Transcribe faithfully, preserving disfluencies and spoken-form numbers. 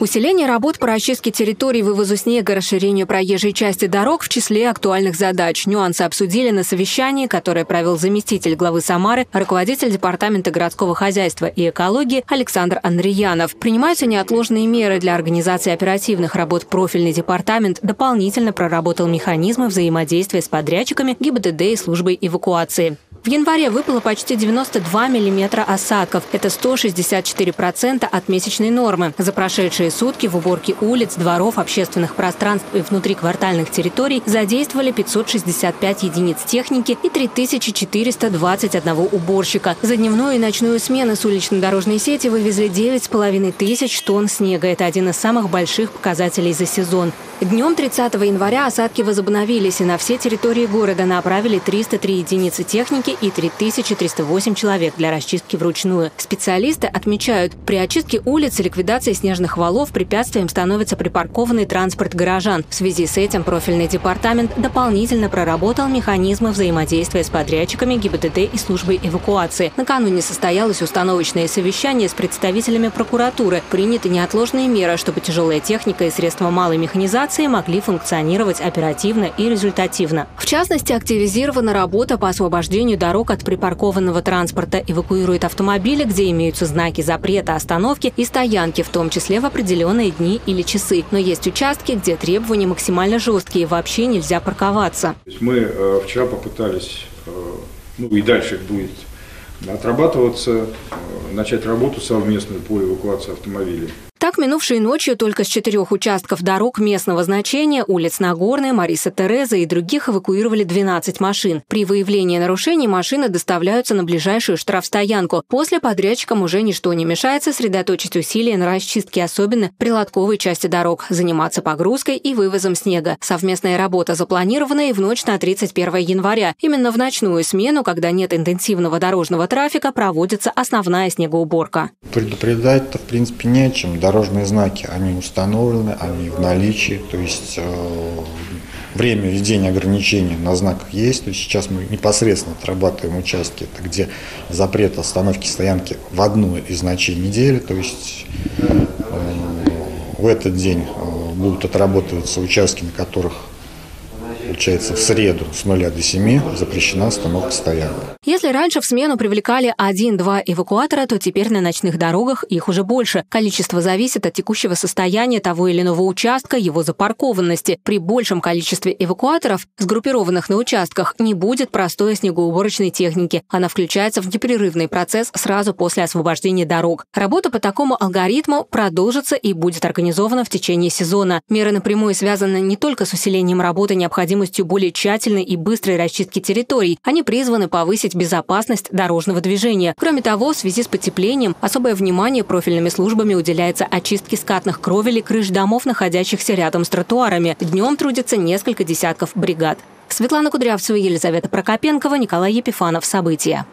Усиление работ по расчистке территорий, вывозу снега, расширению проезжей части дорог в числе актуальных задач. Нюансы обсудили на совещании, которое провел заместитель главы Самары, руководитель департамента городского хозяйства и экологии Александр Андреянов. Принимаются неотложные меры для организации оперативных работ. Профильный департамент дополнительно проработал механизмы взаимодействия с подрядчиками, ГИБДД и службой эвакуации. В январе выпало почти девяносто два миллиметра осадков. Это сто шестьдесят четыре процента от месячной нормы. За прошедшие сутки в уборке улиц, дворов, общественных пространств и внутриквартальных территорий задействовали пятьсот шестьдесят пять единиц техники и три тысячи четыреста двадцать одного уборщика. За дневную и ночную смены с улично-дорожной сети вывезли девять с половиной тысяч тонн снега. Это один из самых больших показателей за сезон. Днем тридцатого января осадки возобновились, и на все территории города направили триста три единицы техники и три тысячи триста восемь человек для расчистки вручную. Специалисты отмечают, при очистке улиц и ликвидации снежных валов препятствием становится припаркованный транспорт горожан. В связи с этим профильный департамент дополнительно проработал механизмы взаимодействия с подрядчиками, ГИБДД и службой эвакуации. Накануне состоялось установочное совещание с представителями прокуратуры. Приняты неотложные меры, чтобы тяжелая техника и средства малой механизации могли функционировать оперативно и результативно. В частности, активизирована работа по освобождению дорог от припаркованного транспорта. Эвакуируют автомобили, где имеются знаки запрета остановки и стоянки, в том числе в определенные дни или часы. Но есть участки, где требования максимально жесткие, вообще нельзя парковаться. Мы вчера попытались, ну и дальше будет отрабатываться, начать работу совместную по эвакуации автомобилей. Так, минувшей ночью только с четырех участков дорог местного значения, улиц Нагорная, Мариса Тереза и других, эвакуировали двенадцать машин. При выявлении нарушений машины доставляются на ближайшую штрафстоянку. После подрядчикам уже ничто не мешает сосредоточить усилия на расчистке, особенно прилотковой части дорог, заниматься погрузкой и вывозом снега. Совместная работа запланирована и в ночь на тридцать первое января. Именно в ночную смену, когда нет интенсивного дорожного трафика, проводится основная снегоуборка. Предупреждать-то, в принципе, нечем. Дорожные знаки, они установлены, они в наличии, то есть э, время введения ограничений на знаках есть. То есть сейчас мы непосредственно отрабатываем участки, это где запрет остановки стоянки в одну из ночей недели, то есть э, в этот день э, будут отрабатываться участки, на которых получается, в среду с нуля до семи запрещена остановка стоянок. Если раньше в смену привлекали один-два эвакуатора, то теперь на ночных дорогах их уже больше. Количество зависит от текущего состояния того или иного участка, его запаркованности. При большем количестве эвакуаторов, сгруппированных на участках, не будет простой снегоуборочной техники. Она включается в непрерывный процесс сразу после освобождения дорог. Работа по такому алгоритму продолжится и будет организована в течение сезона. Меры напрямую связаны не только с усилением работы, необходимой более тщательной и быстрой расчистки территорий. Они призваны повысить безопасность дорожного движения. Кроме того, в связи с потеплением особое внимание профильными службами уделяется очистке скатных кровелей крыш домов, находящихся рядом с тротуарами. Днем трудится несколько десятков бригад. Светлана Кудрявцева, Елизавета Прокопенкова, Николай Епифанов. События.